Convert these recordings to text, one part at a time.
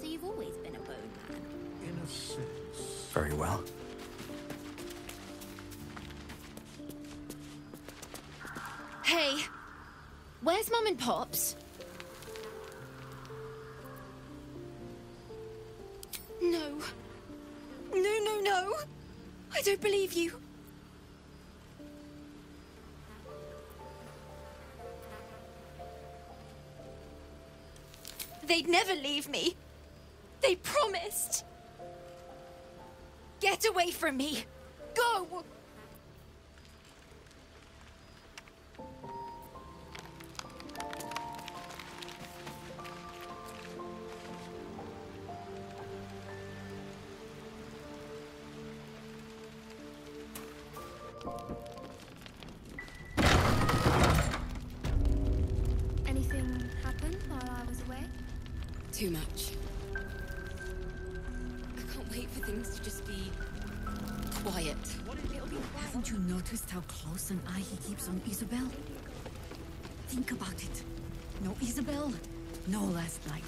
So you've always been a bone man? In a sense. Very well. Hey, where's Mum and Pops? No. I don't believe you. They'd never leave me. They promised. Get away from me. Go! Anything happened while I was away? Too much. I can't wait for things to just be quiet. Haven't you noticed how close an eye he keeps on Isabel? Think about it. No Isabel, no Last Light.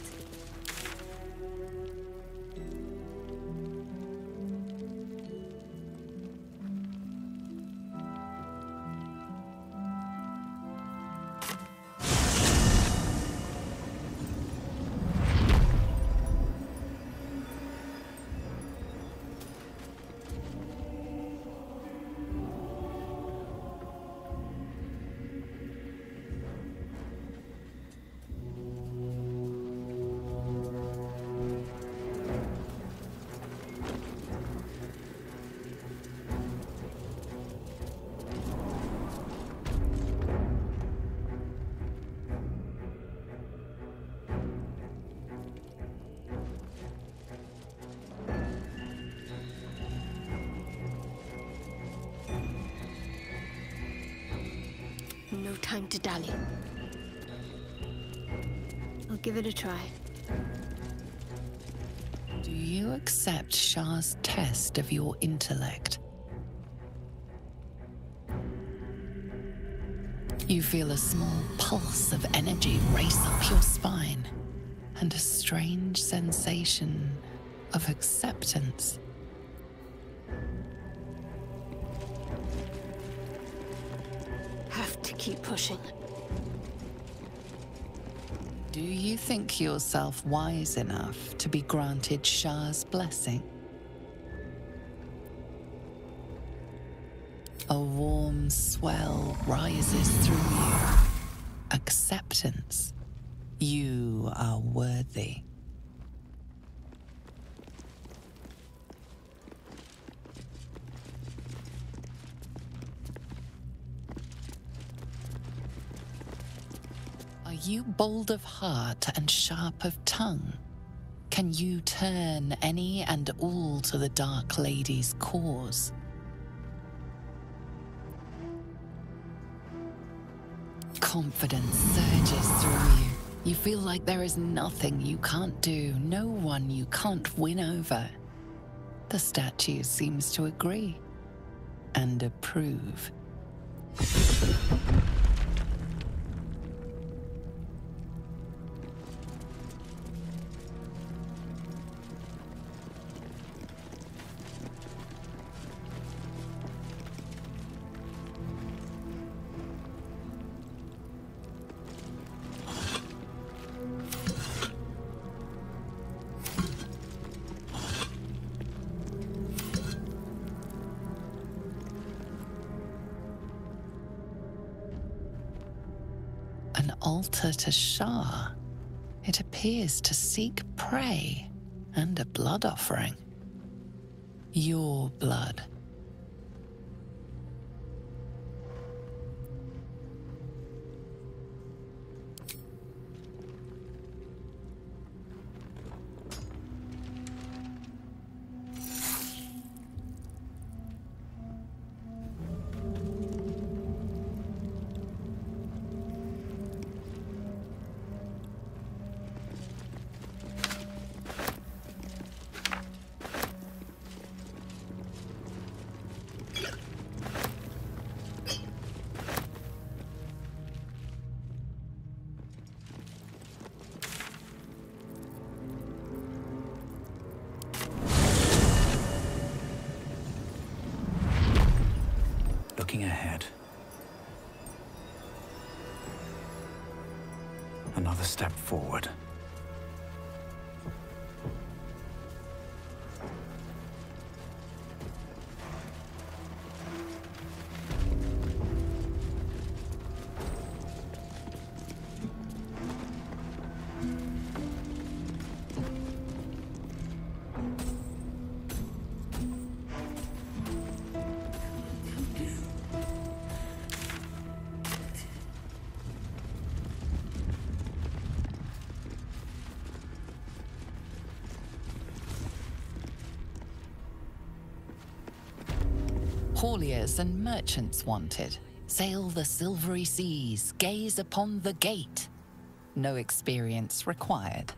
No time to dally. I'll give it a try. Do you accept Shar's test of your intellect? You feel a small pulse of energy race up your spine and a strange sensation of acceptance. Keep pushing. Do you think yourself wise enough to be granted Shar's blessing? A warm swell rises through you. Acceptance. You are worthy. Are you bold of heart and sharp of tongue? Can you turn any and all to the Dark Lady's cause? Confidence surges through you. You feel like there is nothing you can't do, no one you can't win over. The statue seems to agree and approve. Altar to Shar, it appears to seek prey and a blood offering. Your blood. looking ahead. Another step forward. Hauliers and merchants wanted. Sail the silvery seas, gaze upon the gate. No experience required.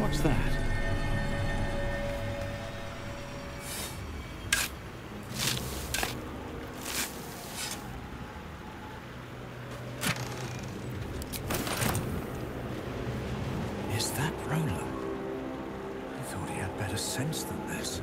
What's that? Is that Rolo? I thought he had better sense than this.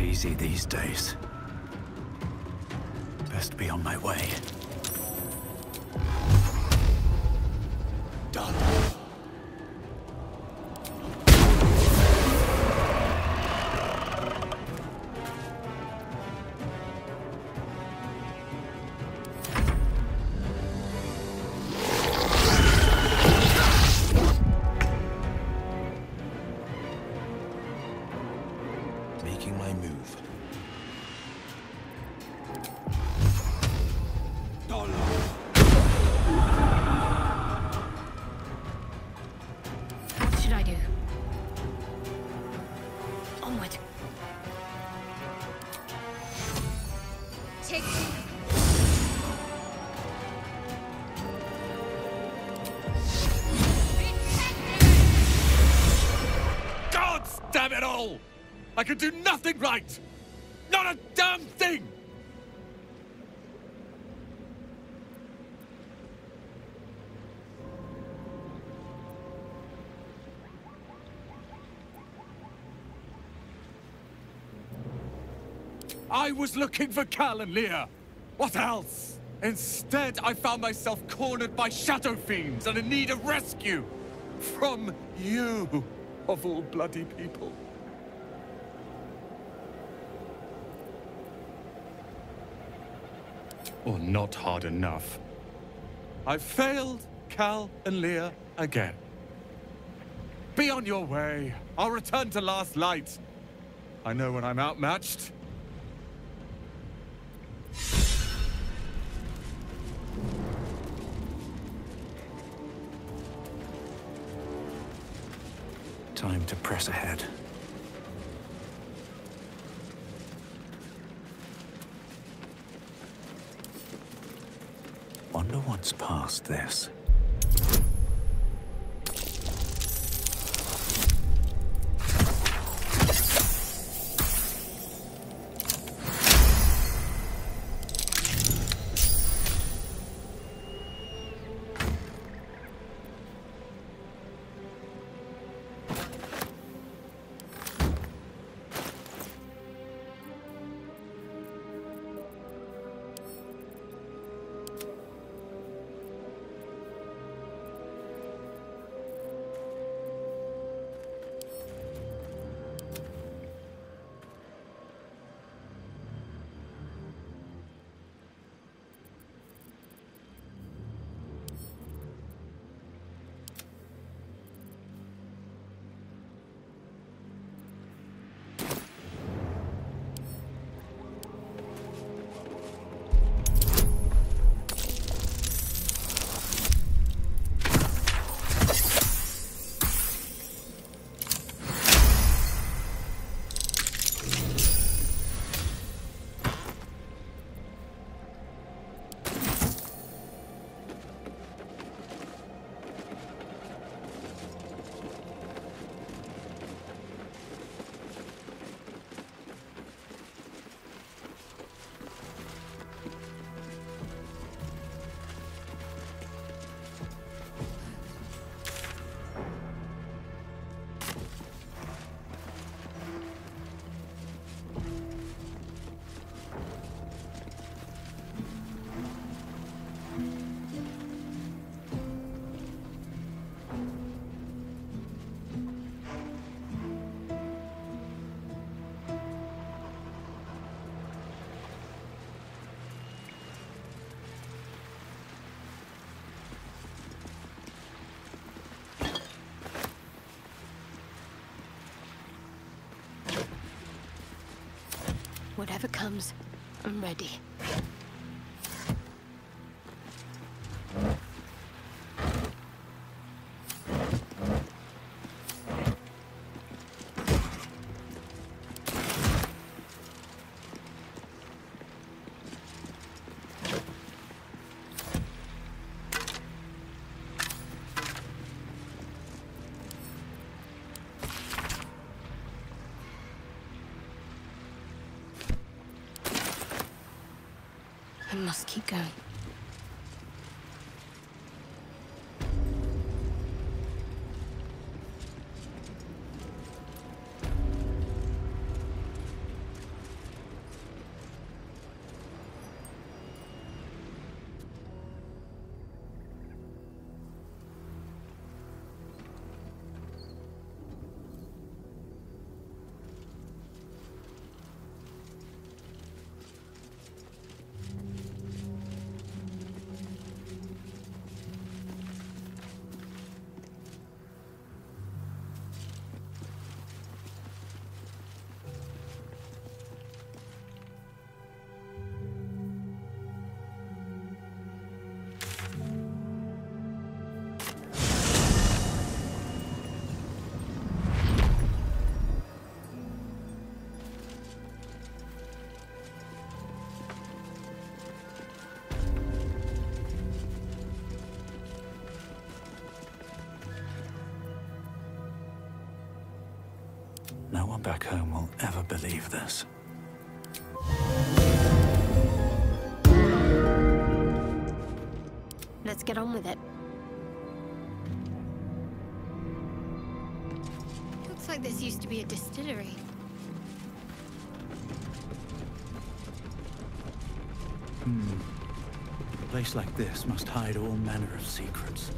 Easy these days. Best be on my way. Done. Gods! Damn it all! I can do nothing right! Not a damn thing! I was looking for Cal and Leah. What else? Instead, I found myself cornered by shadow fiends and in need of rescue. From you, of all bloody people. Or not hard enough. I've failed Cal and Leah again. Be on your way. I'll return to Last Light. I know when I'm outmatched. Time to press ahead. Wonder what's past this. Whatever comes, I'm ready. Must keep going. No one back home will ever believe this. Let's get on with it. Looks like this used to be a distillery. A place like this must hide all manner of secrets.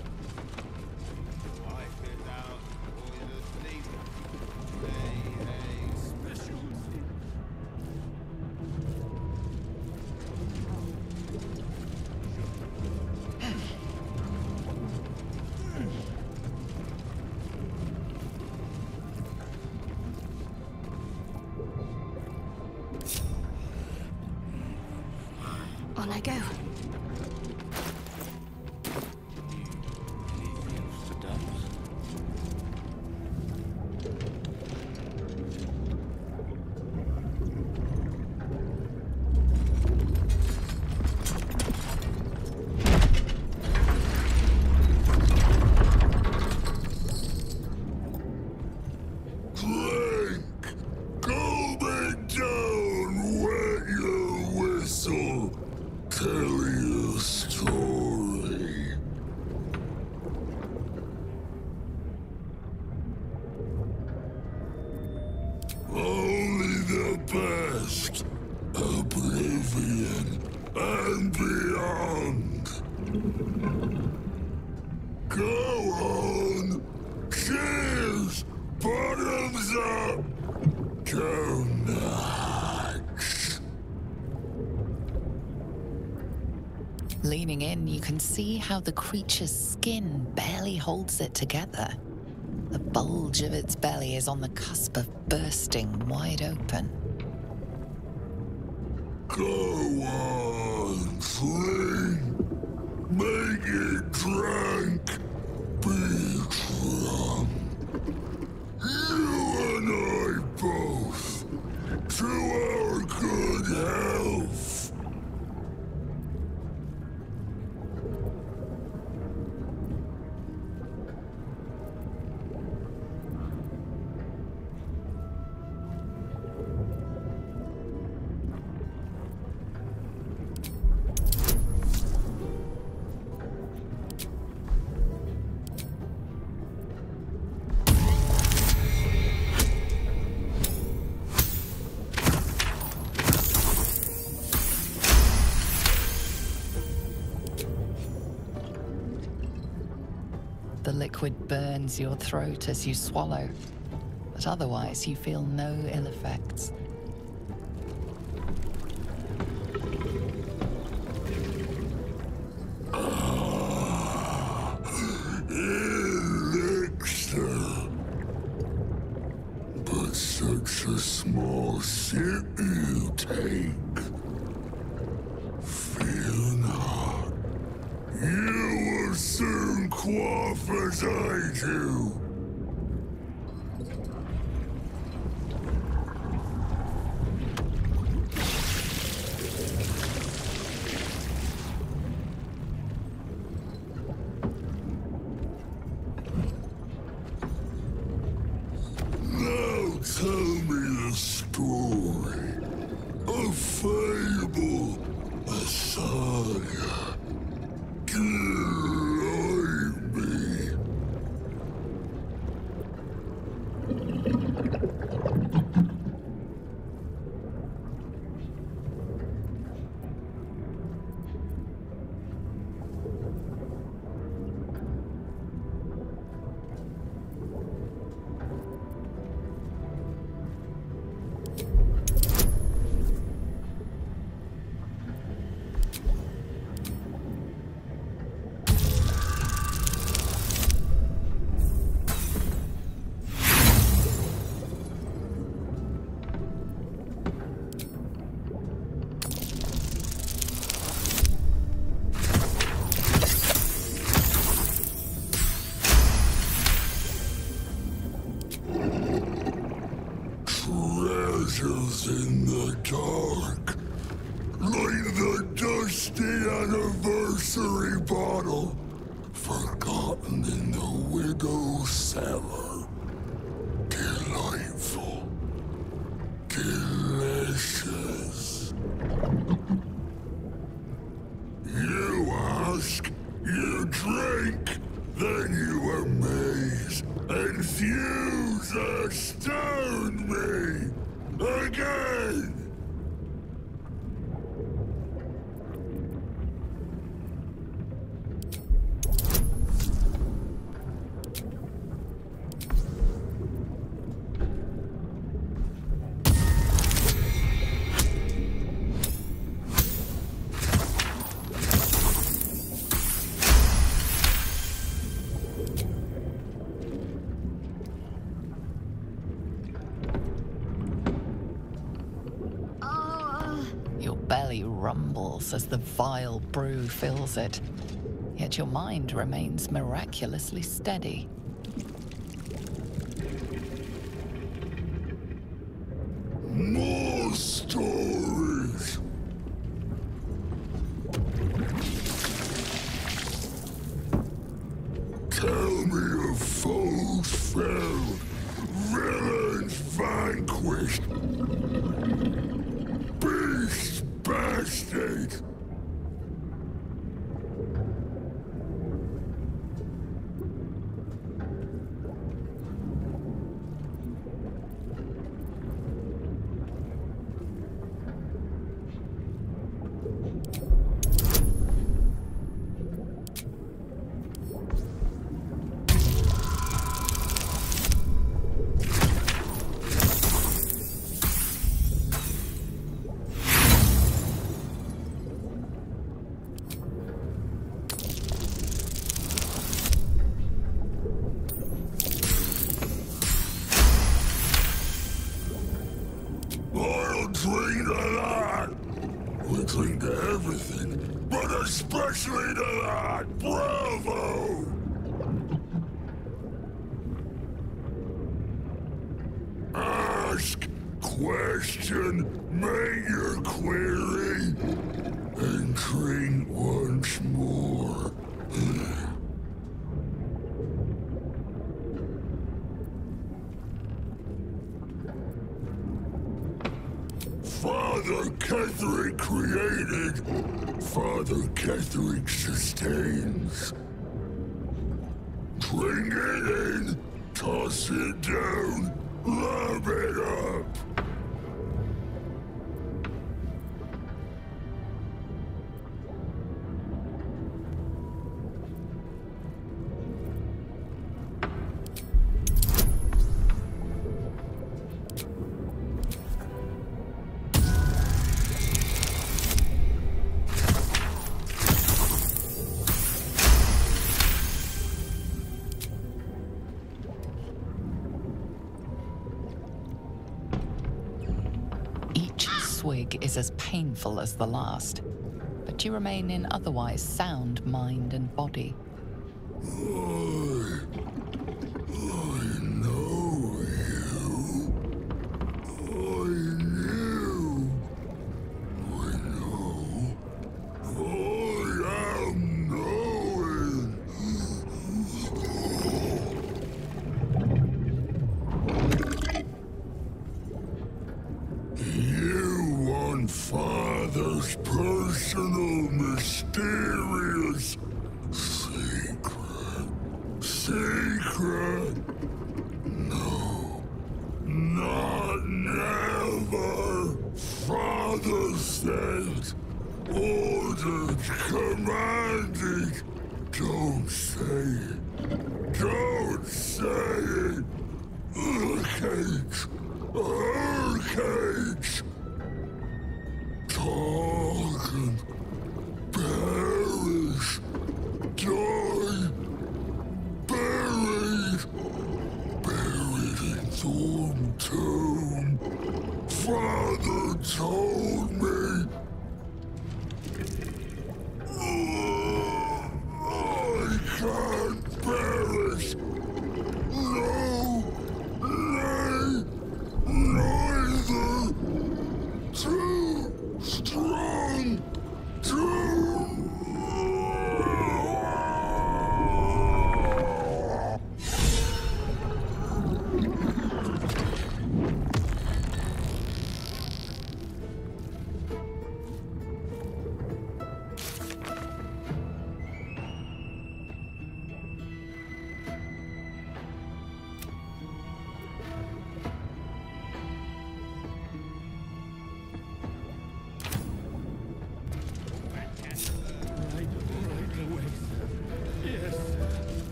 Leaning in, you can see how the creature's skin barely holds it together. The bulge of its belly is on the cusp of bursting wide open. Go on, swing! Make it drink! Be drunk! You and I both! To our good health! Liquid burns your throat as you swallow, but otherwise you feel no ill effects. But such a small sip you take. Fear not. You will soon quaff as I do. Forgotten in the widow's cellar. Delightful. and fuse astound me again! As the vile brew fills it, yet your mind remains miraculously steady. More stories! Tell me of foes felled, villains vanquished, beasts bastard! Father Kethric created, Father Kethric sustains. Drink it in, toss it down, love it up. Is as painful as the last, but you remain in otherwise sound mind and body. I know you. I knew. I know. I am knowing. Father's personal, mysterious secret. Secret? No. Not never. Father sent, ordered, commanded. Don't say it. Don't say it. Urcage. Urcage. Talking, perish, die, buried, buried in Thorm tomb. Father told me. I can't perish. No, nay, neither. Too strong,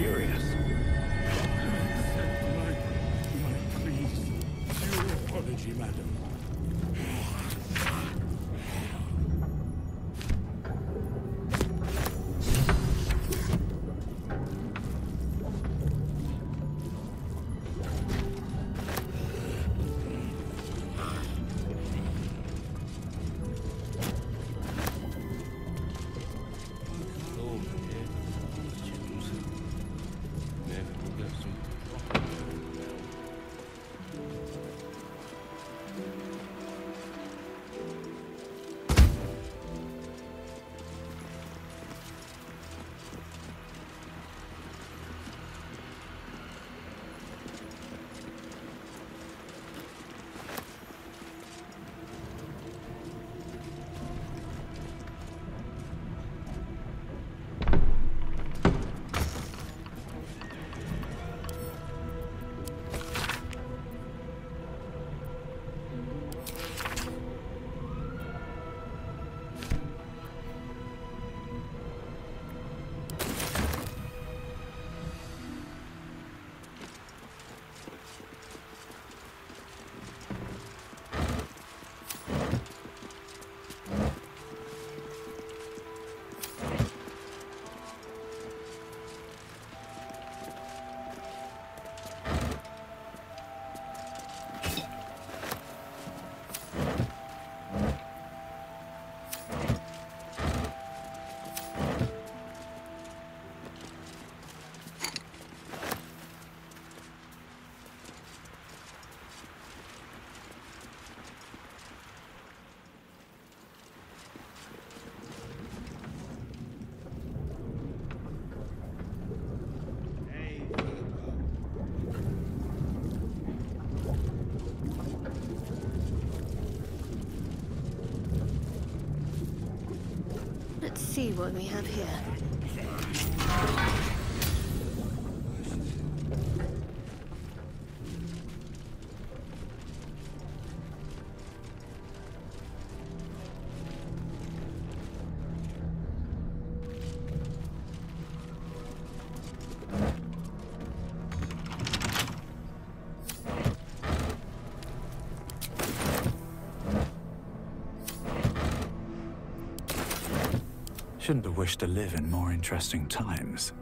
curious. Please, your apology, madam. See what we have here. Shouldn't have wished to live in more interesting times.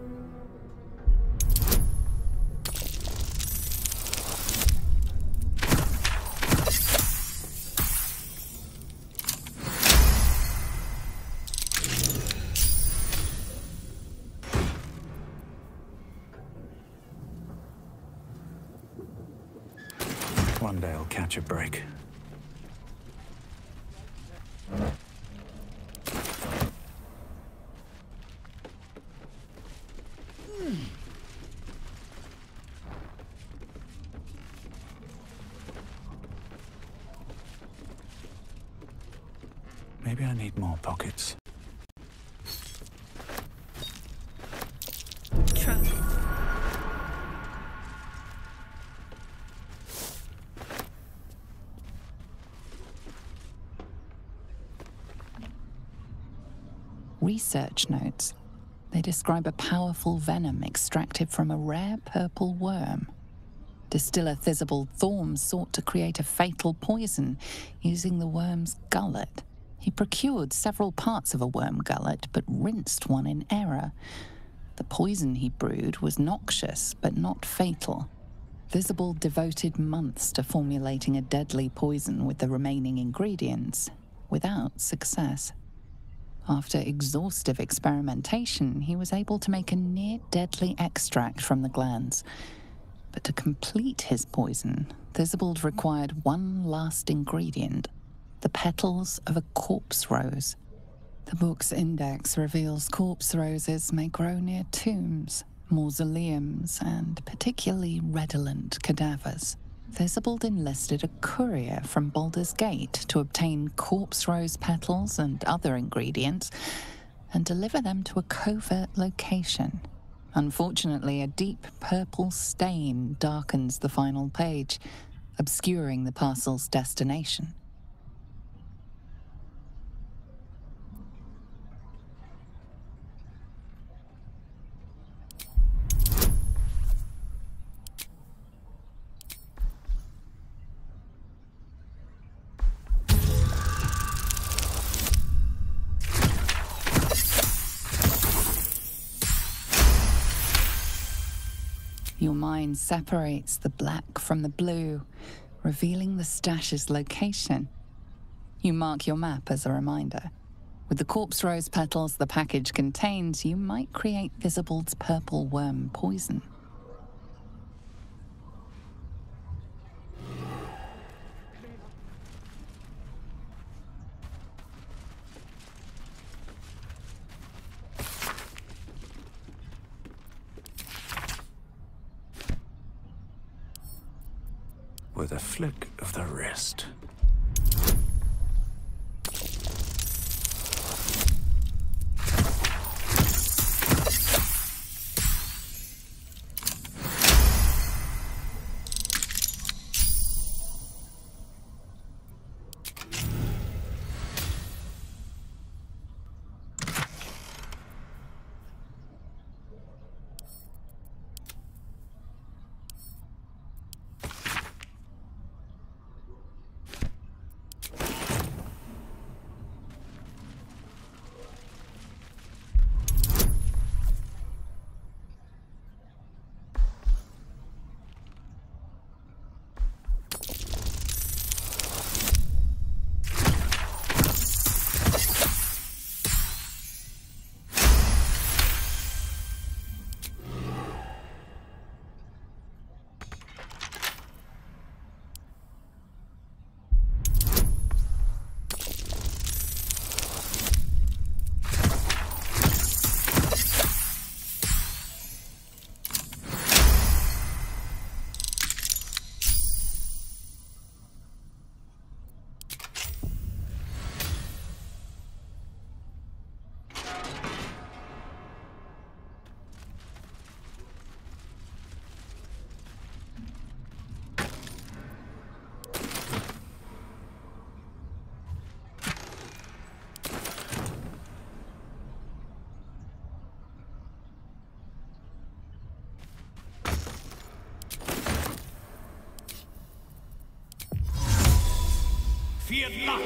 One day I'll catch a break. Research notes. They describe a powerful venom extracted from a rare purple worm. Distiller Thisibald Thorm sought to create a fatal poison using the worm's gullet. He procured several parts of a worm gullet, but rinsed one in error. The poison he brewed was noxious, but not fatal. Thisibald devoted months to formulating a deadly poison with the remaining ingredients, without success. After exhaustive experimentation, he was able to make a near-deadly extract from the glands. But to complete his poison, Thisibald required one last ingredient, the petals of a corpse rose. The book's index reveals corpse roses may grow near tombs, mausoleums, and particularly redolent cadavers. Thisibald enlisted a courier from Baldur's Gate to obtain corpse rose petals and other ingredients and deliver them to a covert location. Unfortunately, a deep purple stain darkens the final page, obscuring the parcel's destination. Your mind separates the black from the blue, revealing the stash's location. You mark your map as a reminder. With the corpse rose petals the package contains, you might create Thisibald's purple worm poison. With a flick of the wrist. Fear not!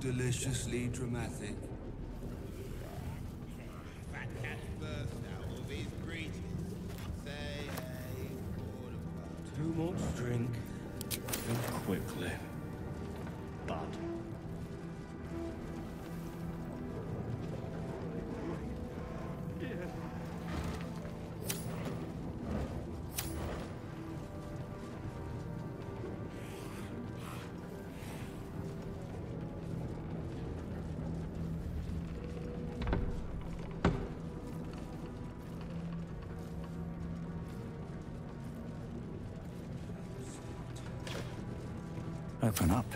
Deliciously dramatic. Too much drink, and quickly. But open up.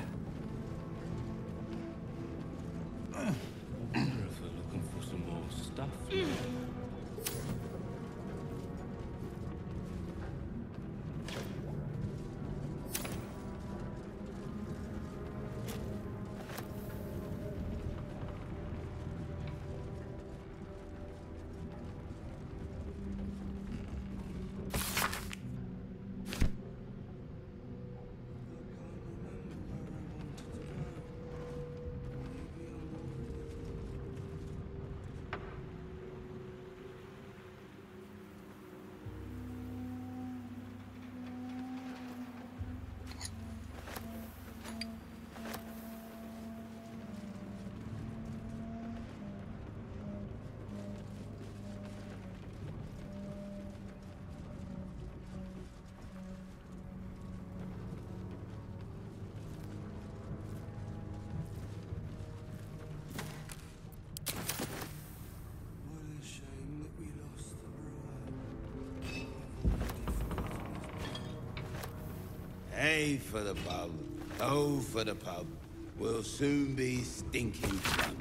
I wonder if they're looking for some more stuff. Hey for the pub, oh for the pub. We'll soon be stinking drunk.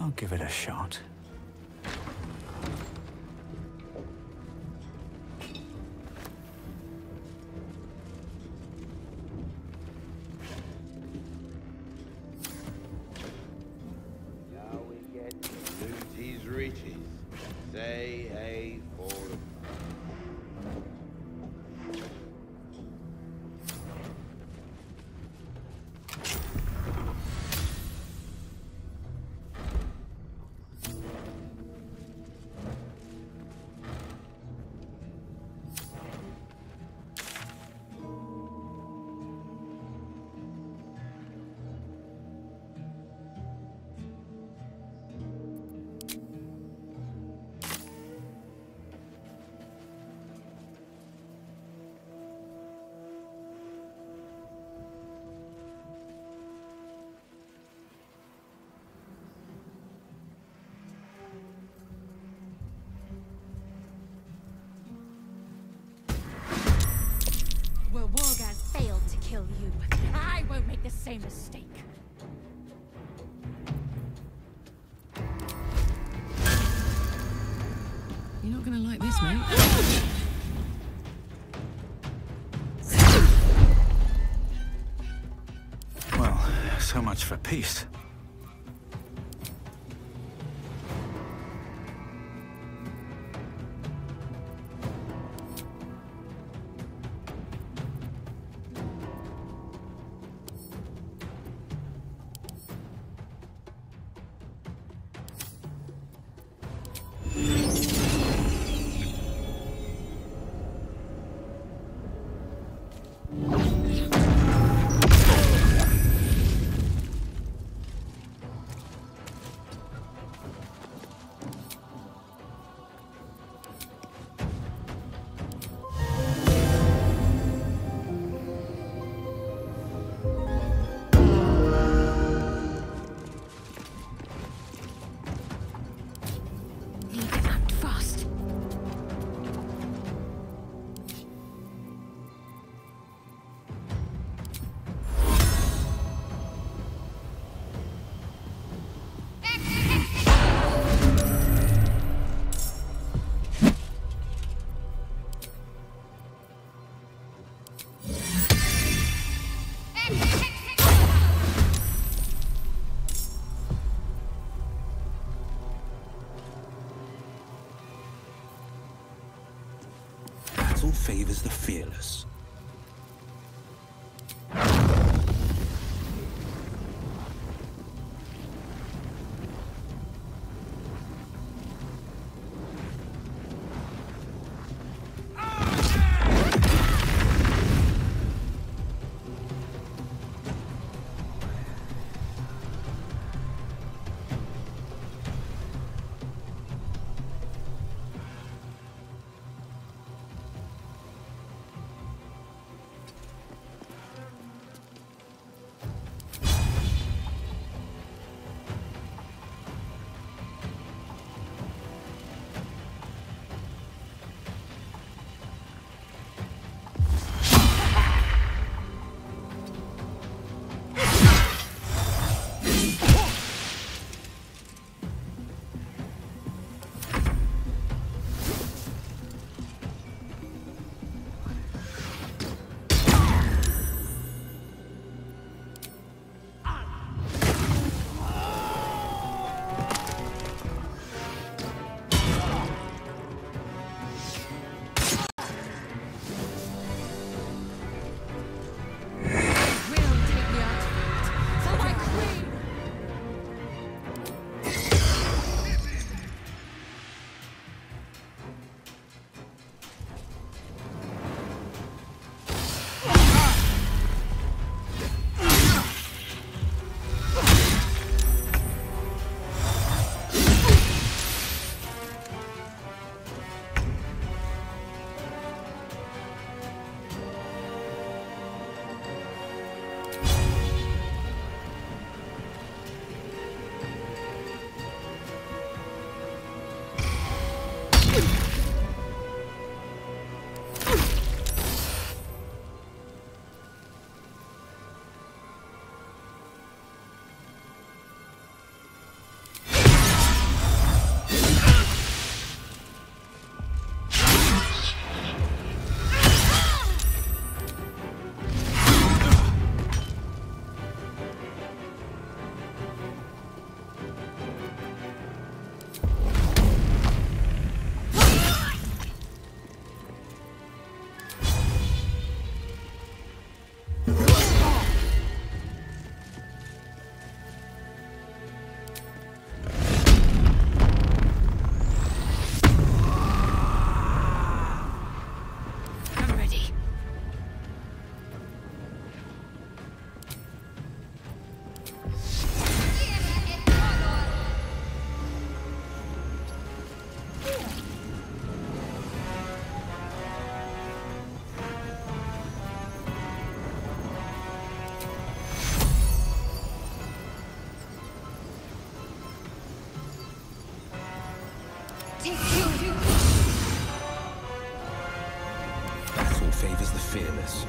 I'll give it a shot. Worgan failed to kill you. I won't make the same mistake. You're not gonna like this, mate. Well, so much for peace. Favors the fearless. Battle favors the fearless.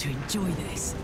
To enjoy this.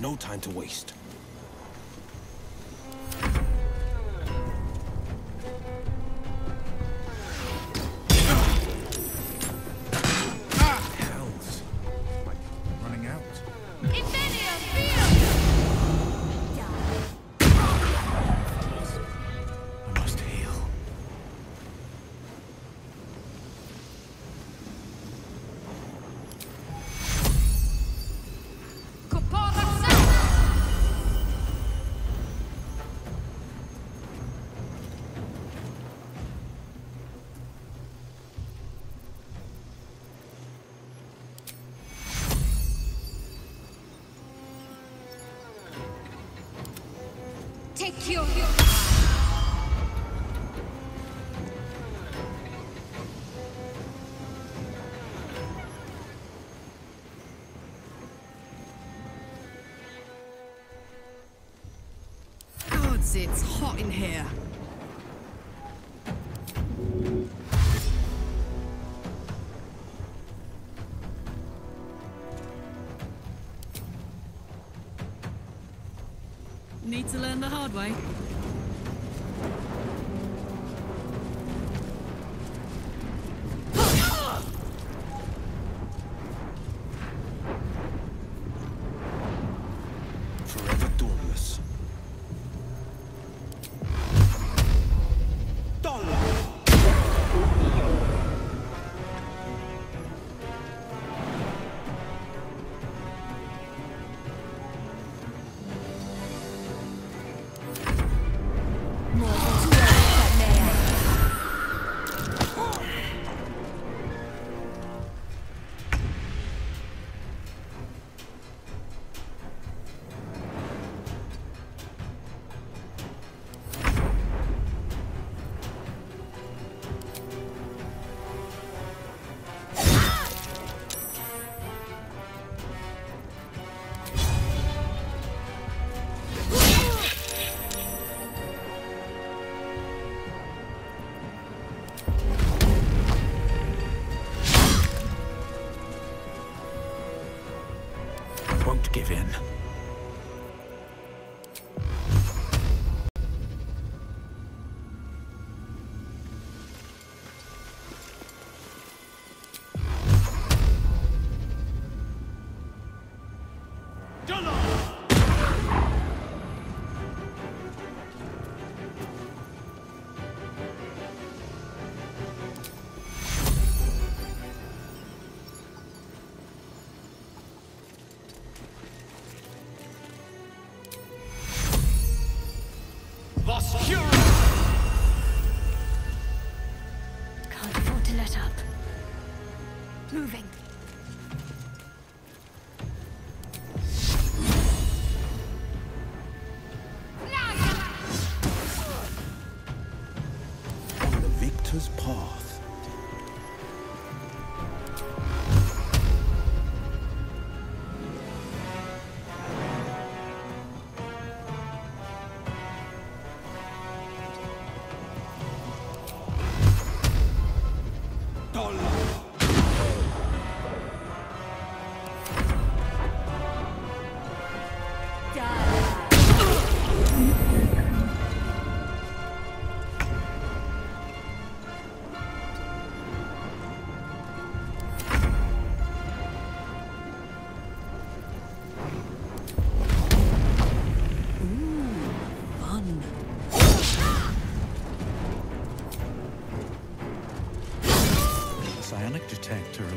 No time to waste. Here. Gods, it's hot in here. Need to learn the hard way. Forever dawnless. Dollar! Give in.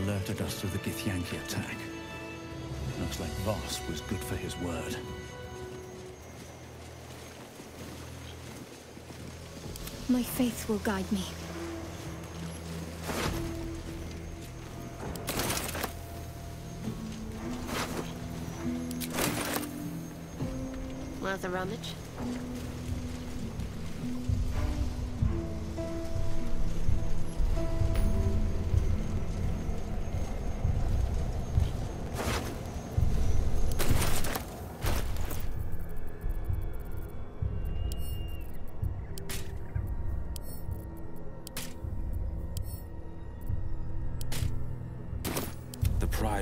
Alerted us to the Githyanki attack. Looks like Voss was good for his word. My faith will guide me. Worth a rummage?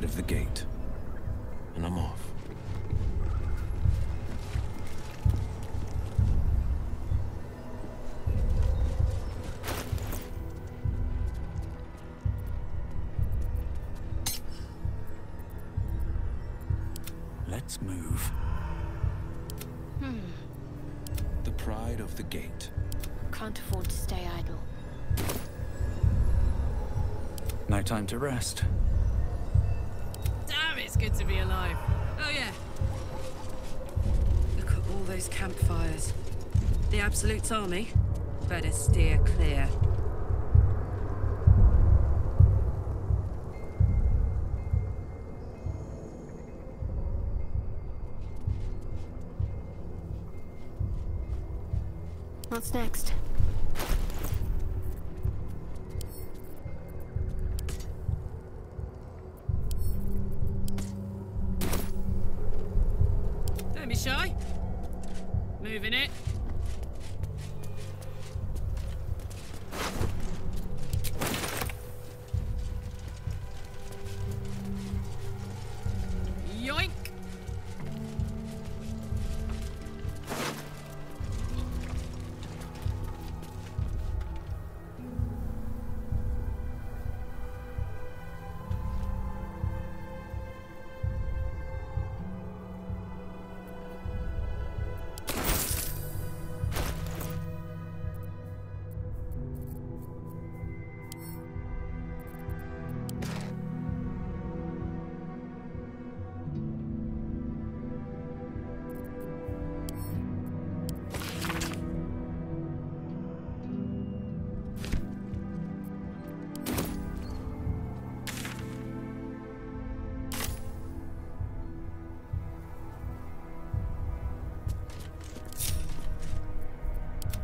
Of the gate, and I'm off. Let's move. The pride of the gate. Can't afford to stay idle. No time to rest. It's good to be alive. Oh yeah. Look at all those campfires. The Absolute's army? Better steer clear. What's next? Don't be shy. Moving it.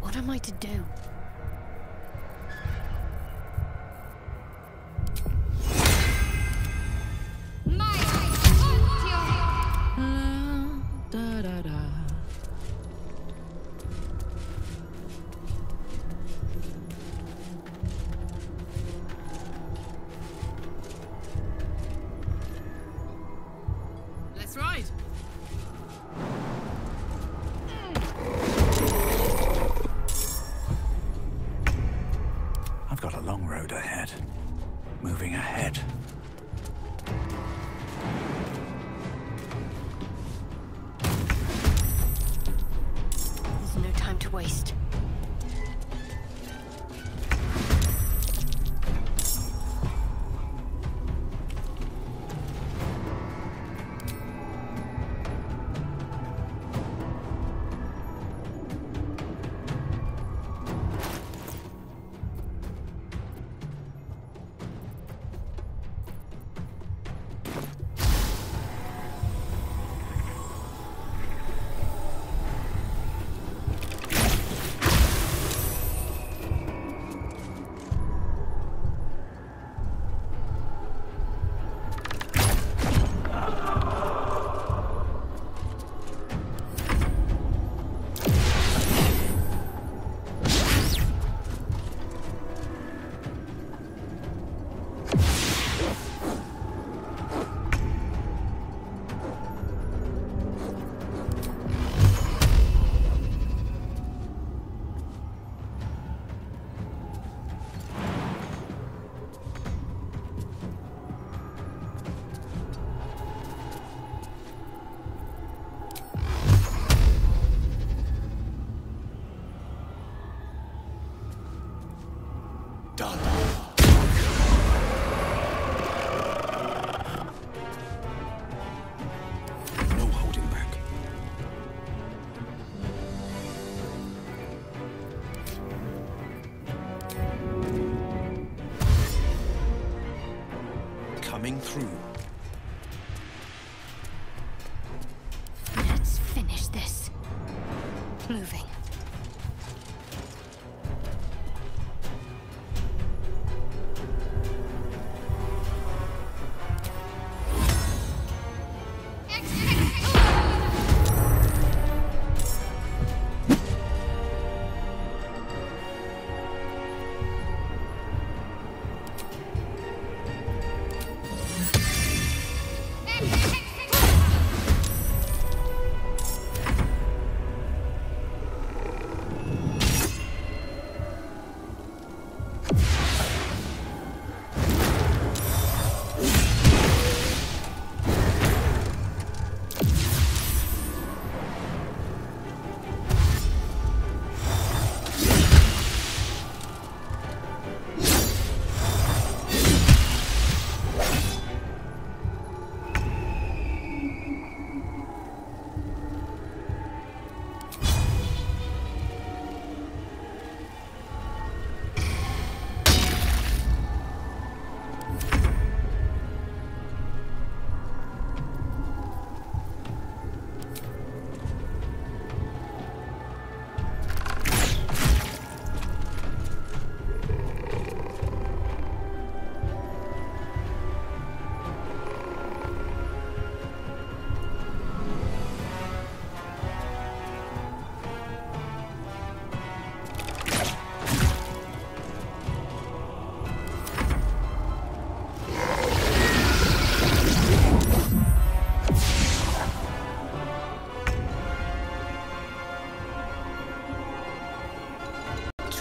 What am I to do?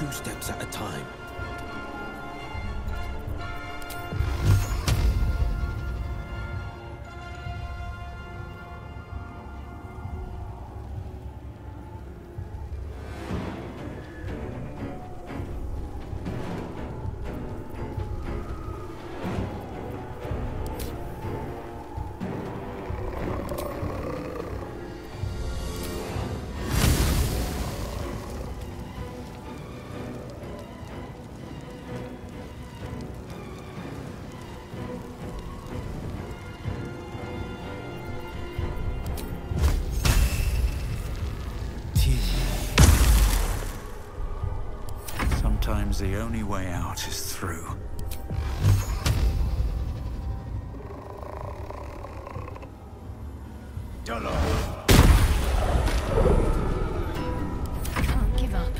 two steps at a time. The only way out is through. Dolo. Can't give up.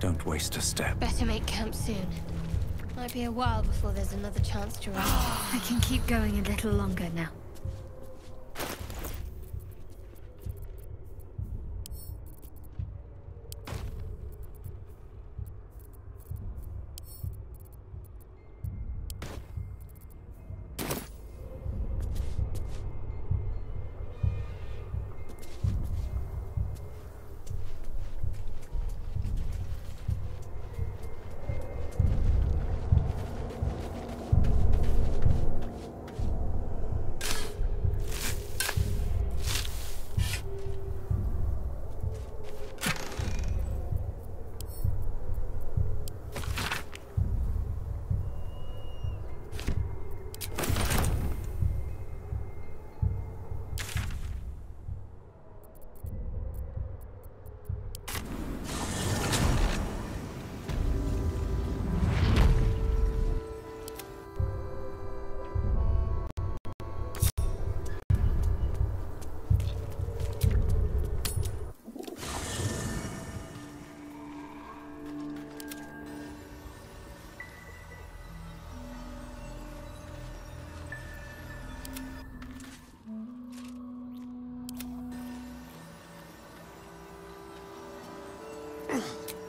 Don't waste a step. Better make camp soon. Might be a while before there's another chance to run. I can keep going a little longer now.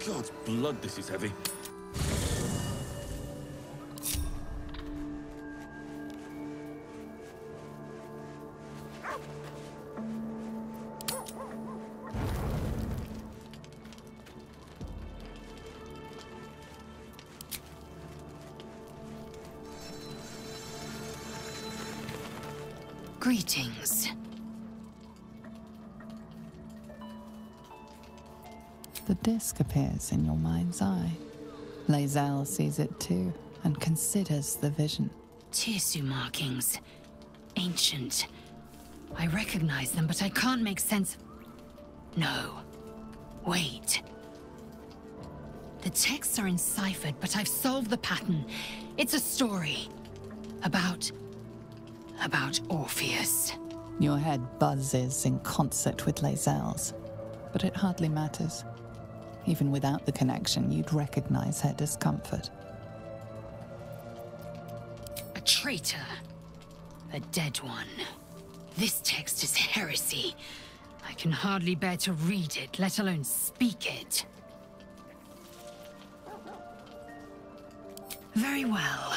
God's blood, this is heavy. Greetings. The disc appears in your mind's eye. Laezel sees it too, and considers the vision. Tirsu markings. Ancient. I recognize them, but I can't make sense. No. Wait. The texts are enciphered, but I've solved the pattern. It's a story. About Orpheus. Your head buzzes in concert with Laezel's, but it hardly matters. Even without the connection, you'd recognize her discomfort. A traitor. A dead one. This text is heresy. I can hardly bear to read it, let alone speak it. Very well.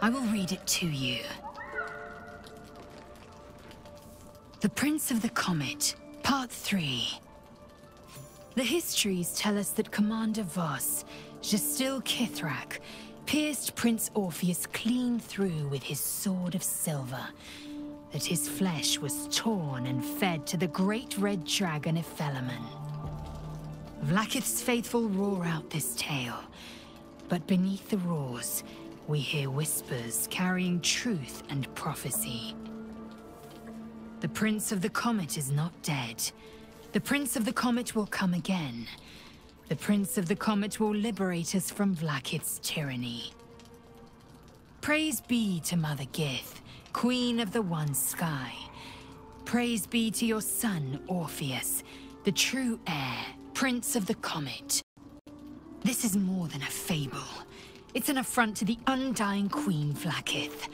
I will read it to you. The Prince of the Comet, Part 3. The histories tell us that Commander Voss, Justil Kithrak, pierced Prince Orpheus clean through with his sword of silver, that his flesh was torn and fed to the great red dragon Ephelomon. Vlaakith's faithful roar out this tale, but beneath the roars, we hear whispers carrying truth and prophecy. The Prince of the Comet is not dead. The Prince of the Comet will come again. The Prince of the Comet will liberate us from Vlaakith's tyranny. Praise be to Mother Gith, Queen of the One Sky. Praise be to your son, Orpheus, the true heir, Prince of the Comet. This is more than a fable. It's an affront to the undying Queen Vlaakith.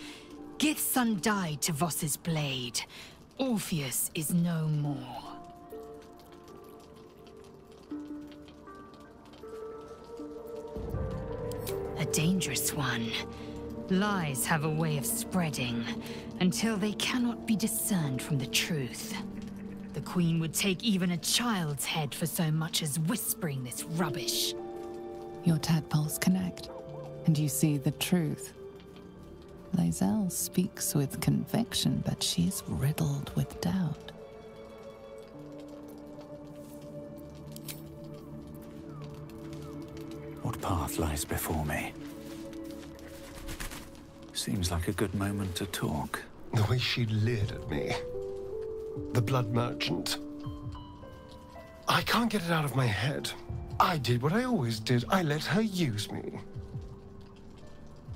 Gith's son died to Voss's blade. Orpheus is no more. A dangerous one. Lies have a way of spreading, until they cannot be discerned from the truth. The Queen would take even a child's head for so much as whispering this rubbish. Your tadpoles connect, and you see the truth. Laezel speaks with conviction, but she's riddled with doubt. What path lies before me? Seems like a good moment to talk. The way she leered at me. The blood merchant. I can't get it out of my head. I did what I always did. I let her use me.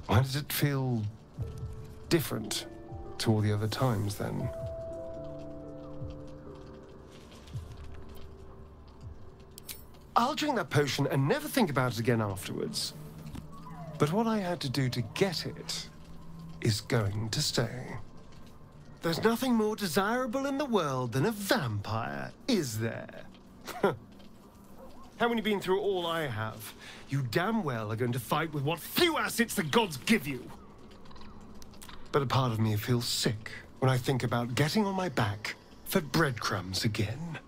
Why does it feel different to all the other times then? I'll drink that potion and never think about it again afterwards. But what I had to do to get it is going to stay. There's nothing more desirable in the world than a vampire, is there? Haven't you been through all I have? You damn well are going to fight with what few assets the gods give you. But a part of me feels sick when I think about getting on my back for breadcrumbs again.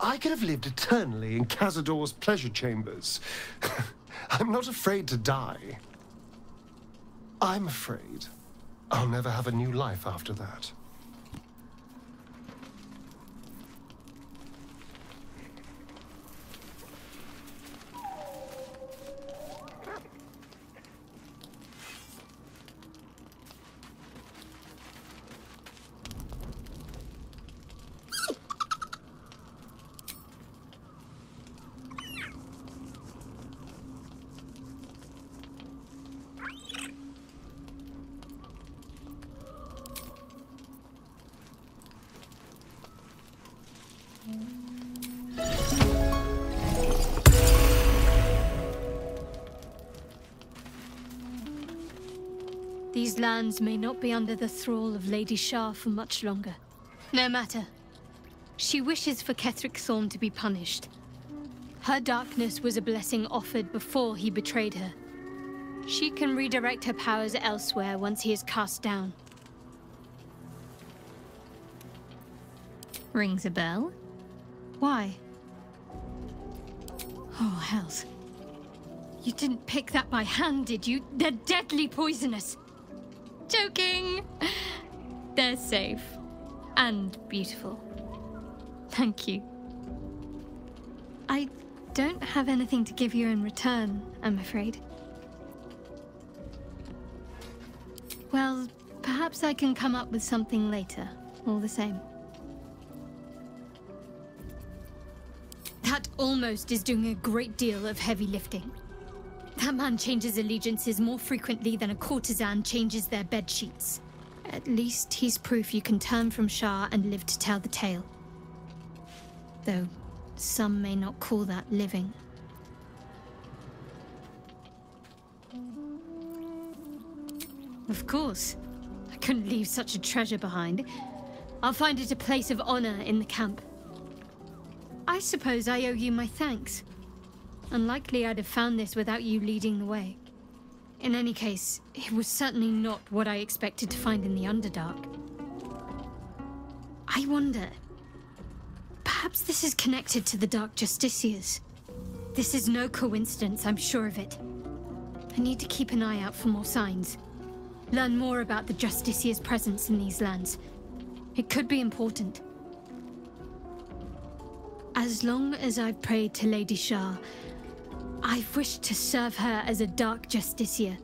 I could have lived eternally in Cazador's pleasure chambers. I'm not afraid to die. I'm afraid I'll never have a new life after that. These lands may not be under the thrall of Lady Shar for much longer. No matter. She wishes for Kethric Thorn to be punished. Her darkness was a blessing offered before he betrayed her. She can redirect her powers elsewhere once he is cast down. Rings a bell? Why? Oh, hells. You didn't pick that by hand, did you? They're deadly poisonous. Joking! They're safe. And beautiful. Thank you. I don't have anything to give you in return, I'm afraid. Well, perhaps I can come up with something later, all the same. That almost is doing a great deal of heavy lifting. That man changes allegiances more frequently than a courtesan changes their bedsheets. At least he's proof you can turn from Shar and live to tell the tale. Though some may not call that living. Of course. I couldn't leave such a treasure behind. I'll find it a place of honor in the camp. I suppose I owe you my thanks. Unlikely I'd have found this without you leading the way. In any case, it was certainly not what I expected to find in the Underdark. I wonder... perhaps this is connected to the Dark Justiciars. This is no coincidence, I'm sure of it. I need to keep an eye out for more signs. Learn more about the Justiciars' presence in these lands. It could be important. As long as I've prayed to Lady Shar, I've wished to serve her as a Dark Justiciar.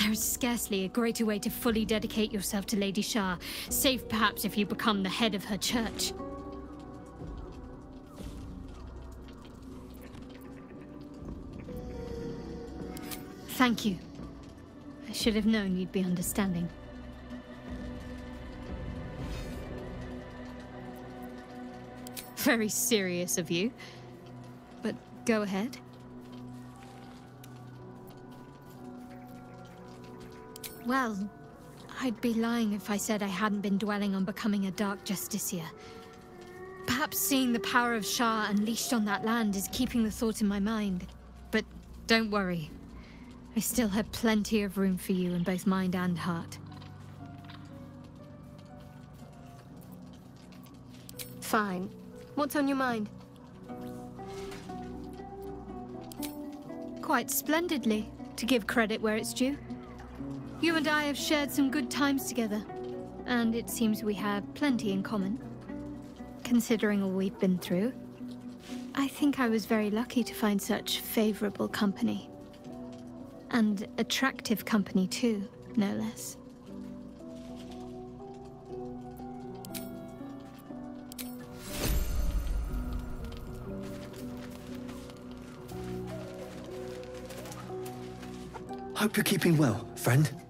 There is scarcely a greater way to fully dedicate yourself to Lady Shar, save perhaps if you become the head of her church. Thank you. I should have known you'd be understanding. Very serious of you, but go ahead. Well, I'd be lying if I said I hadn't been dwelling on becoming a Dark Justiciar. Perhaps seeing the power of Shar unleashed on that land is keeping the thought in my mind. But don't worry. I still have plenty of room for you in both mind and heart. Fine. What's on your mind? Quite splendidly, to give credit where it's due. You and I have shared some good times together, and it seems we have plenty in common. Considering all we've been through, I think I was very lucky to find such favorable company. And attractive company too, no less. Hope you're keeping well, friend.